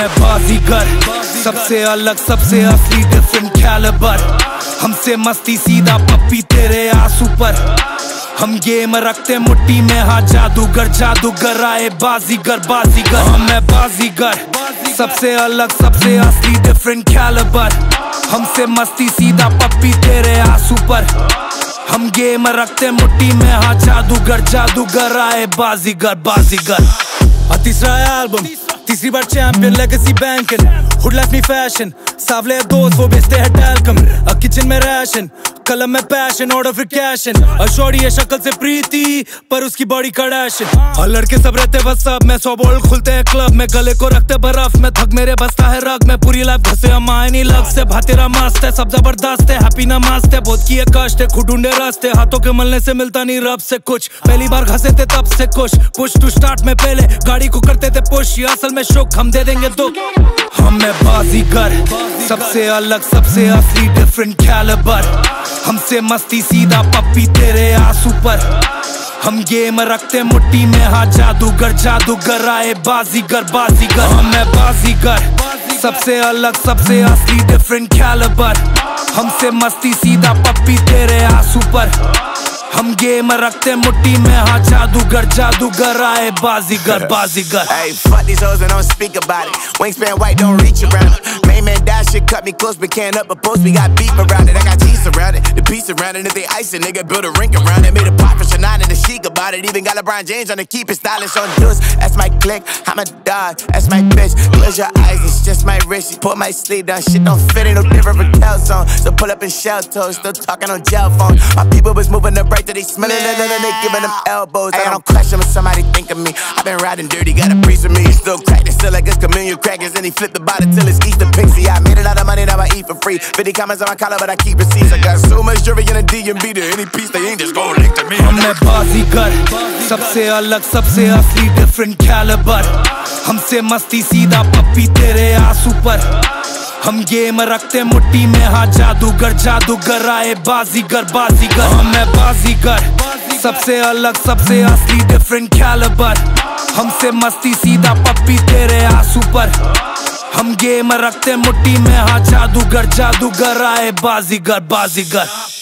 मैं बाजीगर, सबसे अलग सबसे असली डिफरेंट कैलिबर। हमसे मस्ती सीधा पप्पी तेरे आंसू पर। हम गेम रखते मुट्ठी में, हाँ जादूगर जादूगर आए बाजीगर बाजीगर। हाँ मैं बाजीगर, सबसे अलग सबसे असली डिफरेंट कैलिबर। हमसे मस्ती सीधा पप्पी तेरे आंसू पर। हम गेम रखते मुट्ठी में, हाँ जादूगर जादूगर आए बाजीगर बाजीगर। तीसरा एल्बम, तीसरी बार champion legacy banking. Hood life में फैशन, सावले दोस्त वो बेचते हैं टैलकम। किचन में राशन, कलम में पैशन, ऑर्डर फिर कैशन। शौरी है शक्ल से प्रीति, पर उसकी बॉडी कड़ाशन। लड़के सब रहते बस सब में, 100 बॉल खुलते हैं क्लब में। गले को रखते बर्फ में, थक मेरे बसता है रग में। पूरी लाइफ घसे हम आए नहीं लग से, भातेरा मस्त है सब जबरदस्त है। हैप्पी ना मस्त है, बहुत किए कष्ट है, खुद ढूंढे रास्ते। हाथों के मलने से मिलता नहीं रब से कुछ, पहली बार घसे थे तब से कुछ। पुश टू स्टार्ट में पहले गाड़ी को करते थे पुश, असल में शौक हम दे देंगे दुख। हम है बाजीगर, सबसे अलग सबसे असली डिफरेंट कैलिबर। हमसे मस्ती सीधा पप्पी तेरे आंसू पर। हम गेम रखते मुट्ठी में, हाँ जादूगर जादूगर आए बाजीगर बाजीगर। हम है बाजीगर, सबसे अलग सबसे असली डिफरेंट कैलिबर। हमसे मस्ती सीधा पप्पी तेरे आंसू पर। हम गेम रखते मुट्ठी में, हाँ जादूगर जादूगर आए बाजीगर बाजीगर। Hey, fuck these hoes and don't speak about it. Wingspan white, don't reach around it. Main man dash shit cut me close, but can't up a post. We got beef around it. I got cheese around it, the piece around it. If they ice it, nigga build a rink around it. Made a pop for Shannon and the chic about it. Even got LeBron James on the keep it stylish on dudes. That's my clique, I'm a dog. That's my bitch. Close your eyes, it's just my wrist. She pulled my sleeve down, shit don't fit in no different Raquel zone. So pull up in shell toes, still talking on gel phone. My people was moving up right. They smelling it and they giving them elbows. Ay, I don't question what somebody think of me. I've been riding dirty, got a priest with me. Still cracking, still like it's communion crackers. And he flipped the bottle till it's Easter Pixie. I made a lot of money, now I eat for free. 50 comments on my collar, but I keep receipts. I got so much jewelry in a DMV to any piece they ain't just gon' link to me. I'm that Baazigar, सबसे अलग सबसे असली different caliber. हमसे मस्ती सीधा पप्पी तेरे आंसू पर. हम गेम रखते मुट्ठी में, हाँ जादूगर जादूगर आए बाजीगर बाजीगर। हम है बाजीगर, सबसे अलग सबसे असली डिफरेंट कैलिबर। हमसे मस्ती सीधा पप्पी तेरे आंसू पर. हम गेम रखते मुट्ठी में, हाँ जादूगर जादूगर आए बाजीगर बाजीगर।